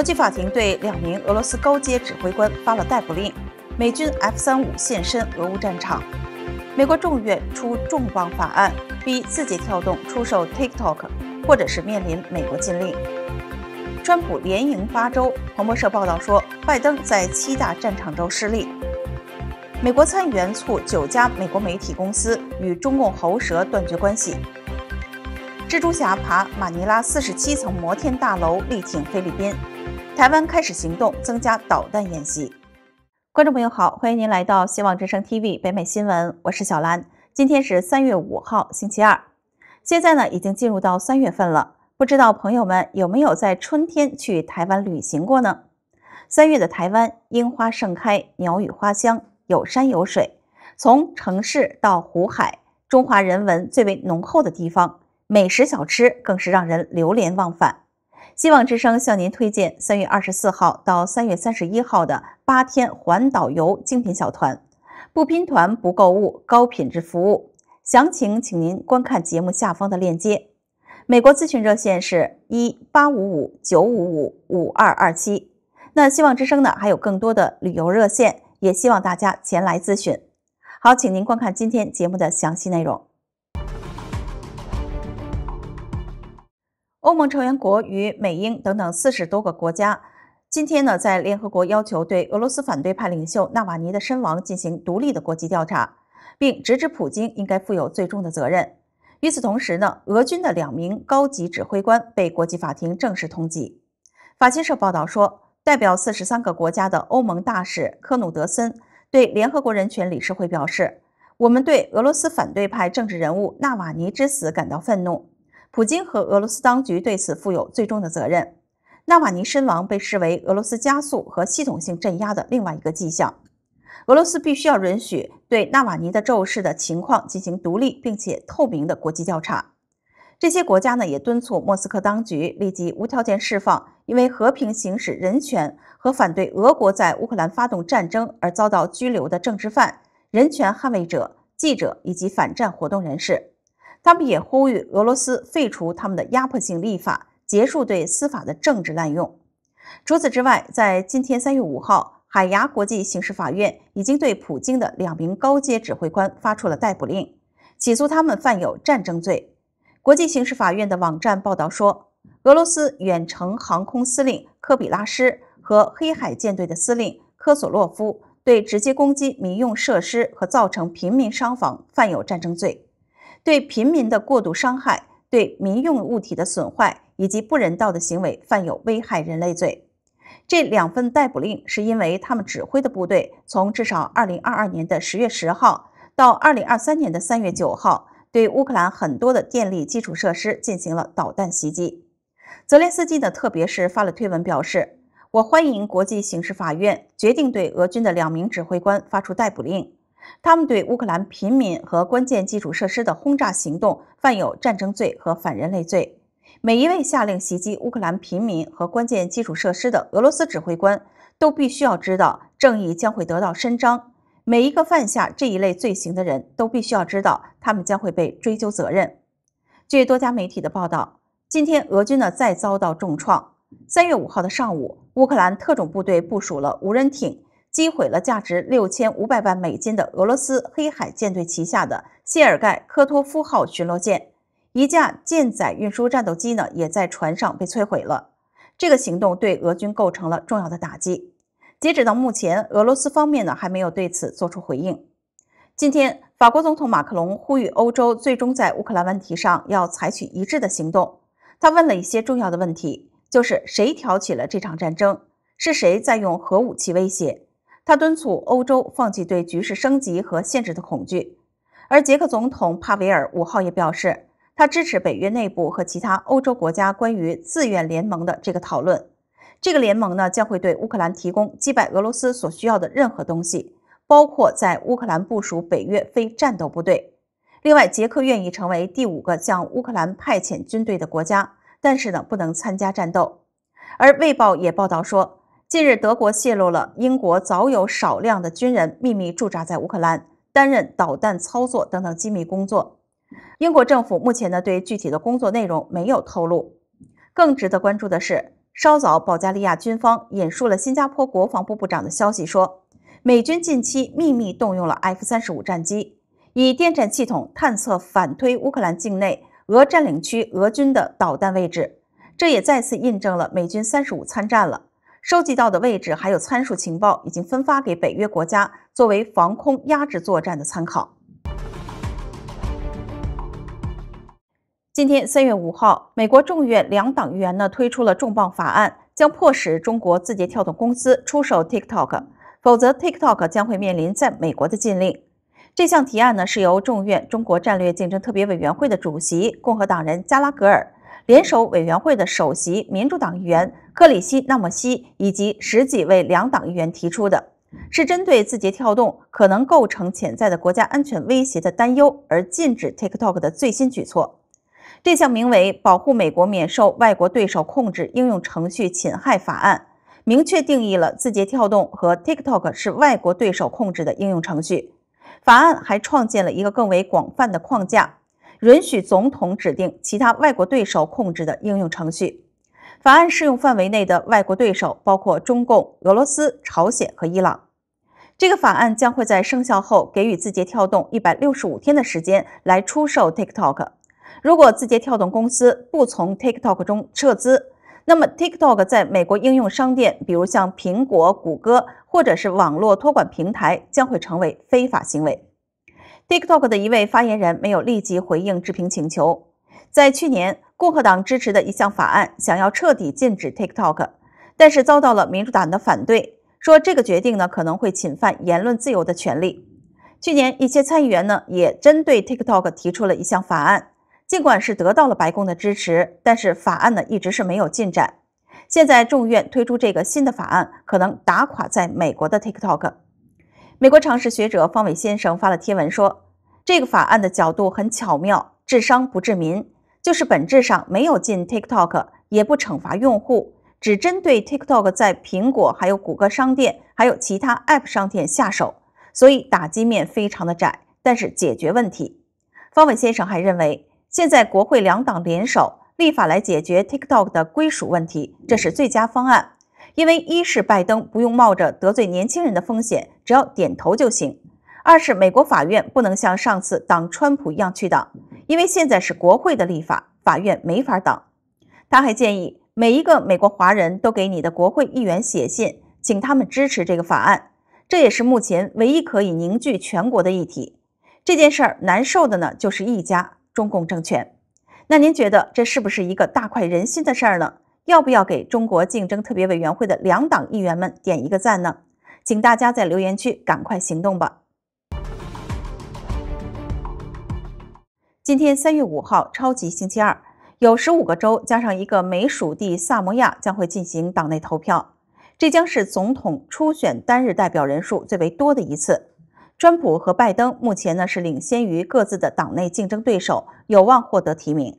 国际法庭对2名俄罗斯高阶指挥官发了逮捕令。美军 F-35现身俄乌战场。美国众院出重磅法案，逼字节跳动出售 TikTok， 或者是面临美国禁令。川普连赢8州，彭博社报道说，拜登在7大战场州失利。美国参议员促9家美国媒体公司与中共喉舌断绝关系。蜘蛛侠爬马尼拉47层摩天大楼，力挺菲律宾。台湾开始行动，增加导弹演习。观众朋友好，欢迎您来到希望之声 TV 北美新闻，我是小兰。今天是3月5号，星期二。现在呢，已经进入到3月份了，不知道朋友们有没有在春天去台湾旅行过呢？3月的台湾，樱花盛开，鸟语花香。有山有水，从城市到湖海，中华人文最为浓厚的地方，美食小吃更是让人流连忘返。希望之声向您推荐3月24号到3月31号的8天环岛游精品小团，不拼团不购物，高品质服务。详情请您观看节目下方的链接。美国咨询热线是1-855-955-5227。那希望之声呢，还有更多的旅游热线。也希望大家前来咨询。好，请您观看今天节目的详细内容。欧盟成员国与美英等等40多个国家，今天呢在联合国要求对俄罗斯反对派领袖纳瓦尼的身亡进行独立的国际调查，并直指普京应该负有最重的责任。与此同时呢，俄军的2名高级指挥官被国际法庭正式通缉。法新社报道说，代表43个国家的欧盟大使科努德森对联合国人权理事会表示，我们对俄罗斯反对派政治人物纳瓦尼之死感到愤怒，普京和俄罗斯当局对此负有最重的责任。纳瓦尼身亡被视为俄罗斯加速和系统性镇压的另外一个迹象。俄罗斯必须要允许对纳瓦尼的骤逝的情况进行独立并且透明的国际调查。这些国家呢也敦促莫斯科当局立即无条件释放因为和平行使人权和反对俄国在乌克兰发动战争而遭到拘留的政治犯、人权捍卫者、记者以及反战活动人士。他们也呼吁俄罗斯废除他们的压迫性立法，结束对司法的政治滥用。除此之外，在今天3月5号，海牙国际刑事法院已经对普京的2名高阶指挥官发出了逮捕令，起诉他们犯有战争罪。国际刑事法院的网站报道说，俄罗斯远程航空司令科比拉什和黑海舰队的司令科索洛夫对直接攻击民用设施和造成平民伤亡犯有战争罪，对平民的过度伤害、对民用物体的损坏以及不人道的行为犯有危害人类罪。这2份逮捕令是因为他们指挥的部队从至少2022年的10月10号到2023年的3月9号对乌克兰很多的电力基础设施进行了导弹袭击。泽连斯基呢，特别是发了推文表示，我欢迎国际刑事法院决定对俄军的2名指挥官发出逮捕令，他们对乌克兰平民和关键基础设施的轰炸行动犯有战争罪和反人类罪。每一位下令袭击乌克兰平民和关键基础设施的俄罗斯指挥官都必须要知道正义将会得到伸张，每一个犯下这一类罪行的人都必须要知道他们将会被追究责任。据多家媒体的报道，今天俄军呢再遭到重创。3月5号的上午，乌克兰特种部队部署了无人艇，击毁了价值$6500万的俄罗斯黑海舰队旗下的谢尔盖科托夫号巡逻舰，一架舰载运输战斗机呢也在船上被摧毁了。这个行动对俄军构成了重要的打击。截止到目前，俄罗斯方面呢还没有对此做出回应。今天，法国总统马克龙呼吁欧洲最终在乌克兰问题上要采取一致的行动。他问了一些重要的问题，就是谁挑起了这场战争，是谁在用核武器威胁。他敦促欧洲放弃对局势升级和限制的恐惧。而捷克总统帕维尔5号也表示，他支持北约内部和其他欧洲国家关于自愿联盟的这个讨论。这个联盟呢，将会对乌克兰提供击败俄罗斯所需要的任何东西，包括在乌克兰部署北约非战斗部队。另外，捷克愿意成为第5个向乌克兰派遣军队的国家，但是呢，不能参加战斗。而《卫报》也报道说，近日德国泄露了英国早有少量的军人秘密驻扎在乌克兰，担任导弹操作等等机密工作。英国政府目前呢对具体的工作内容没有透露。更值得关注的是，稍早，保加利亚军方引述了新加坡国防部部长的消息说，美军近期秘密动用了 F-35 战机，以电战系统探测反推乌克兰境内俄占领区俄军的导弹位置。这也再次印证了美军35参战了，收集到的位置还有参数情报已经分发给北约国家，作为防空压制作战的参考。 今天3月5号，美国众院两党议员推出了重磅法案，将迫使中国字节跳动公司出售 TikTok， 否则 TikTok 将会面临在美国的禁令。这项提案是由众院中国战略竞争特别委员会的主席共和党人加拉格尔、联手委员会的首席民主党议员克里希纳莫西以及10几位两党议员提出的，是针对字节跳动可能构成潜在的国家安全威胁的担忧而禁止 TikTok 的最新举措。 这项名为《保护美国免受外国对手控制应用程序侵害法案》明确定义了字节跳动和 TikTok 是外国对手控制的应用程序。法案还创建了一个更为广泛的框架，允许总统指定其他外国对手控制的应用程序。法案适用范围内的外国对手包括中共、俄罗斯、朝鲜和伊朗。这个法案将会在生效后给予字节跳动165天的时间来出售 TikTok。 如果字节跳动公司不从 TikTok 中撤资，那么 TikTok 在美国应用商店，比如像苹果、谷歌或者是网络托管平台，将会成为非法行为。TikTok 的一位发言人没有立即回应置评请求。在去年，共和党支持的一项法案想要彻底禁止 TikTok， 但是遭到了民主党的反对，说这个决定可能会侵犯言论自由的权利。去年，一些参议员也针对 TikTok 提出了一项法案。 尽管是得到了白宫的支持，但是法案一直是没有进展。现在众院推出这个新的法案，可能打垮在美国的 TikTok。美国常识学者方伟先生发了贴文说，这个法案的角度很巧妙，治商不治民，就是本质上没有禁 TikTok， 也不惩罚用户，只针对 TikTok 在苹果、还有谷歌商店、还有其他 App 商店下手，所以打击面非常的窄，但是解决问题。方伟先生还认为。 现在国会两党联手立法来解决 TikTok 的归属问题，这是最佳方案。因为一是拜登不用冒着得罪年轻人的风险，只要点头就行；二是美国法院不能像上次挡川普一样去挡，因为现在是国会的立法，法院没法挡。他还建议每一个美国华人都给你的国会议员写信，请他们支持这个法案，这也是目前唯一可以凝聚全国的议题。这件事儿难受的就是一家。 中共政权，那您觉得这是不是一个大快人心的事儿呢？要不要给中国竞争特别委员会的两党议员们点一个赞呢？请大家在留言区赶快行动吧！今天3月5号，超级星期二，有15个州加上一个美属地萨摩亚将会进行党内投票，这将是总统初选单日代表人数最为多的一次。 川普和拜登目前是领先于各自的党内竞争对手，有望获得提名。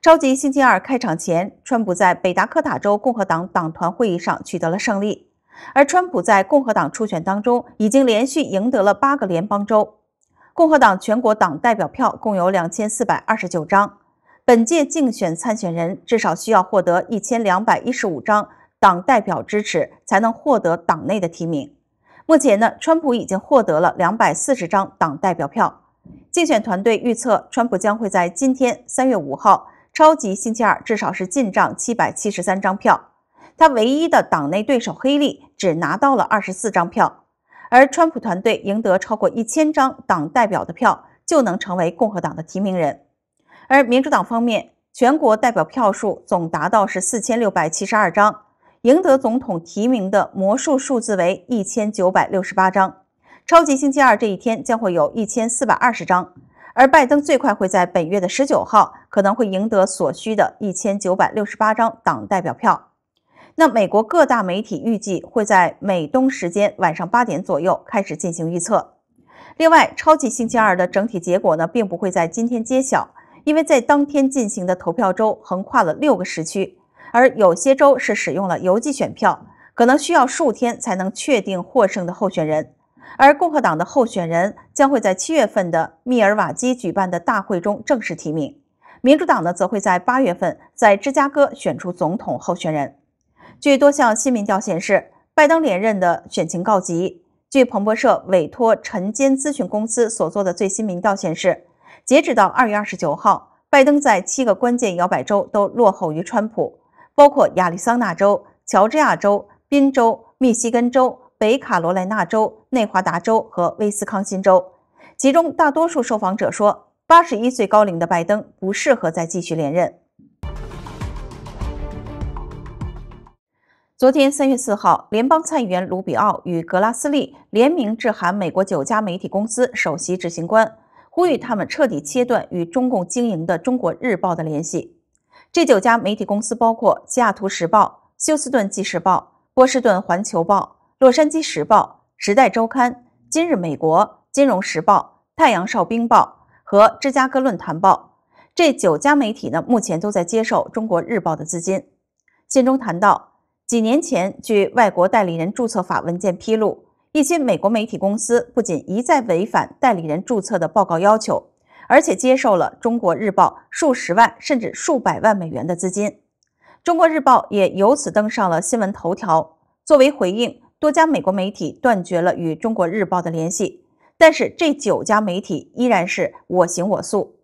超级星期二开场前，川普在北达科他州共和党党团会议上取得了胜利，而川普在共和党初选当中已经连续赢得了8个联邦州。共和党全国党代表票共有2429张，本届竞选参选人至少需要获得1215张党代表支持，才能获得党内的提名。 目前川普已经获得了240张党代表票。竞选团队预测，川普将会在今天3月5号超级星期二至少是进账773张票。他唯一的党内对手黑利只拿到了24张票，而川普团队赢得超过1000张党代表的票，就能成为共和党的提名人。而民主党方面，全国代表票数总达到是4672张。 赢得总统提名的魔术数字为1968张，超级星期二这一天将会有1420张，而拜登最快会在本月的19号可能会赢得所需的1968张党代表票。那美国各大媒体预计会在美东时间晚上8点左右开始进行预测。另外，超级星期二的整体结果并不会在今天揭晓，因为在当天进行的投票州横跨了6个时区。 而有些州是使用了邮寄选票，可能需要数天才能确定获胜的候选人。而共和党的候选人将会在7月份的密尔瓦基举办的大会中正式提名，民主党则会在8月份在芝加哥选出总统候选人。据多项新民调显示，拜登连任的选情告急。据彭博社委托晨间咨询公司所做的最新民调显示，截止到2月29号，拜登在7个关键摇摆州都落后于川普，包括亚利桑那州、乔治亚州、宾州、密西根州、北卡罗来纳州、内华达州和威斯康辛州。其中大多数受访者说，81岁高龄的拜登不适合再继续连任。昨天3月4号，联邦参议员卢比奥与格拉斯利联名致函美国9家媒体公司首席执行官，呼吁他们彻底切断与中共经营的《中国日报》的联系。这9家媒体公司包括《西雅图时报》、《休斯顿纪事报》、《波士顿环球报》、《洛杉矶时报》、《时代周刊》、《今日美国》、《金融时报》、《太阳哨兵报》和《芝加哥论坛报》。这9家媒体目前都在接受《中国日报》的资金。信中谈到，几年前，据外国代理人注册法文件披露，一些美国媒体公司不仅一再违反代理人注册的报告要求，而且接受了《中国日报》数十万甚至数百万美元的资金。《中国日报》也由此登上了新闻头条。作为回应，多家美国媒体断绝了与《中国日报》的联系，但是这9家媒体依然是我行我素。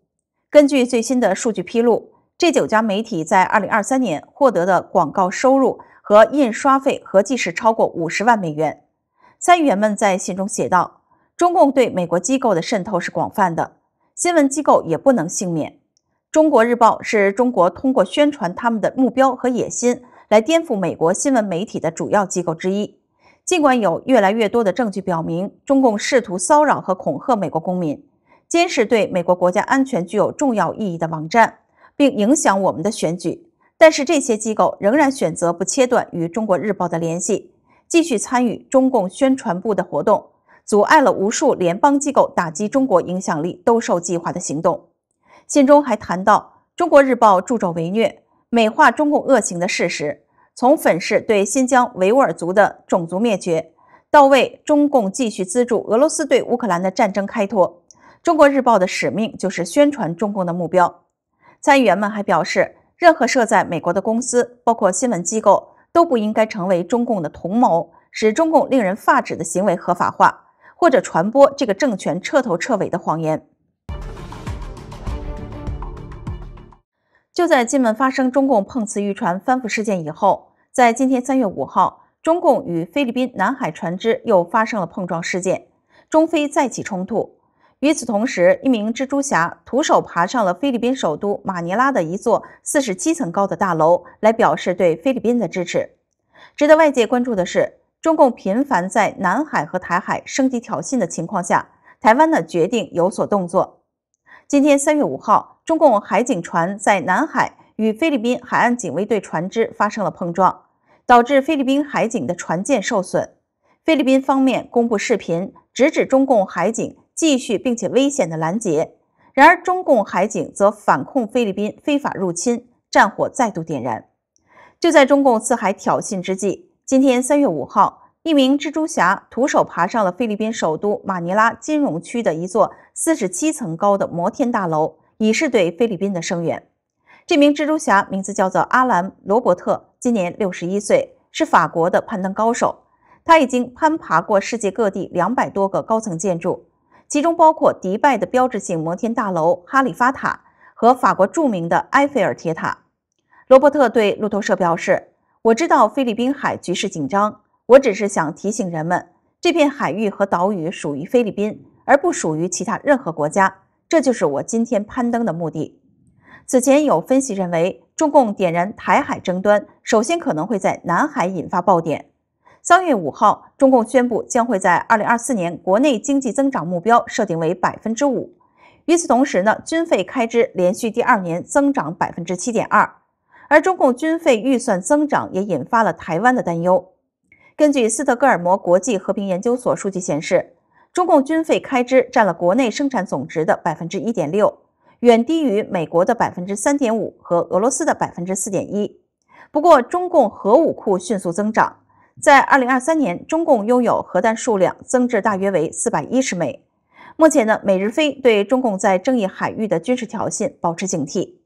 根据最新的数据披露，这9家媒体在2023年获得的广告收入和印刷费合计是超过50万美元。参议员们在信中写道，中共对美国机构的渗透是广泛的，新闻机构也不能幸免。《中国日报》是中国通过宣传他们的目标和野心来颠覆美国新闻媒体的主要机构之一。尽管有越来越多的证据表明中共试图骚扰和恐吓美国公民，监视对美国国家安全具有重要意义的网站，并影响我们的选举，但是这些机构仍然选择不切断与《中国日报》的联系，继续参与中共宣传部的活动，阻碍了无数联邦机构打击中国影响力兜售计划的行动。信中还谈到，《中国日报》助纣为虐，美化中共恶行的事实，从粉饰对新疆维吾尔族的种族灭绝，到为中共继续资助俄罗斯对乌克兰的战争开脱。《中国日报》的使命就是宣传中共的目标。参议员们还表示，任何设在美国的公司，包括新闻机构，都不应该成为中共的同谋，使中共令人发指的行为合法化，或者传播这个政权彻头彻尾的谎言。就在金门发生中共碰瓷渔船翻覆事件以后，在今天3月5号，中共与菲律宾南海船只又发生了碰撞事件，中菲再起冲突。与此同时，一名蜘蛛侠徒手爬上了菲律宾首都马尼拉的一座47层高的大楼，来表示对菲律宾的支持。值得外界关注的是，中共频繁在南海和台海升级挑衅的情况下，台湾决定有所动作。今天3月5号，中共海警船在南海与菲律宾海岸警卫队船只发生了碰撞，导致菲律宾海警的船舰受损。菲律宾方面公布视频，直指中共海警继续并且危险的拦截，然而中共海警则反控菲律宾非法入侵，战火再度点燃。就在中共四海挑衅之际，今天3月5号，一名蜘蛛侠徒手爬上了菲律宾首都马尼拉金融区的一座47层高的摩天大楼，以示对菲律宾的声援。这名蜘蛛侠名字叫做阿兰·罗伯特，今年61岁，是法国的攀登高手。他已经攀爬过世界各地200多个高层建筑，其中包括迪拜的标志性摩天大楼哈利法塔和法国著名的埃菲尔铁塔。罗伯特对路透社表示，我知道菲律宾海局势紧张，我只是想提醒人们，这片海域和岛屿属于菲律宾，而不属于其他任何国家，这就是我今天攀登的目的。此前有分析认为，中共点燃台海争端，首先可能会在南海引发爆点。3月5号，中共宣布将会在2024年国内经济增长目标设定为 5%。与此同时军费开支连续第2年增长 7.2%， 而中共军费预算增长也引发了台湾的担忧。根据斯德哥尔摩国际和平研究所数据显示，中共军费开支占了国内生产总值的 1.6%， 远低于美国的 3.5% 和俄罗斯的 4.1%。不过，中共核武库迅速增长。在2023年，中共拥有核弹数量增至大约为410枚。目前美日菲对中共在争议海域的军事挑衅保持警惕。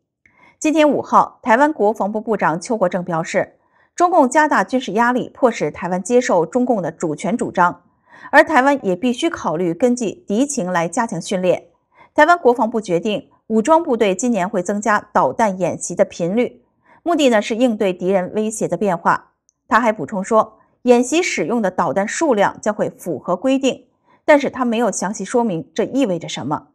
今天5号，台湾国防部部长邱国正表示，中共加大军事压力，迫使台湾接受中共的主权主张，而台湾也必须考虑根据敌情来加强训练。台湾国防部决定，武装部队今年会增加导弹演习的频率，目的呢是应对敌人威胁的变化。他还补充说，演习使用的导弹数量将会符合规定，但是他没有详细说明这意味着什么。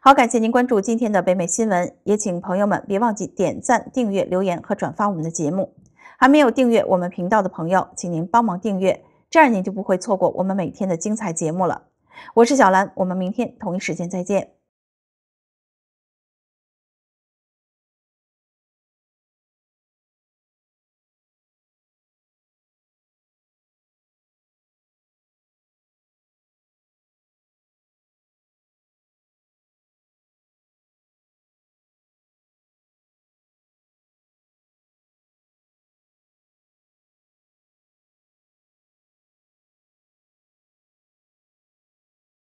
好，感谢您关注今天的北美新闻，也请朋友们别忘记点赞、订阅、留言和转发我们的节目。还没有订阅我们频道的朋友，请您帮忙订阅，这样您就不会错过我们每天的精彩节目了。我是小兰，我们明天同一时间再见。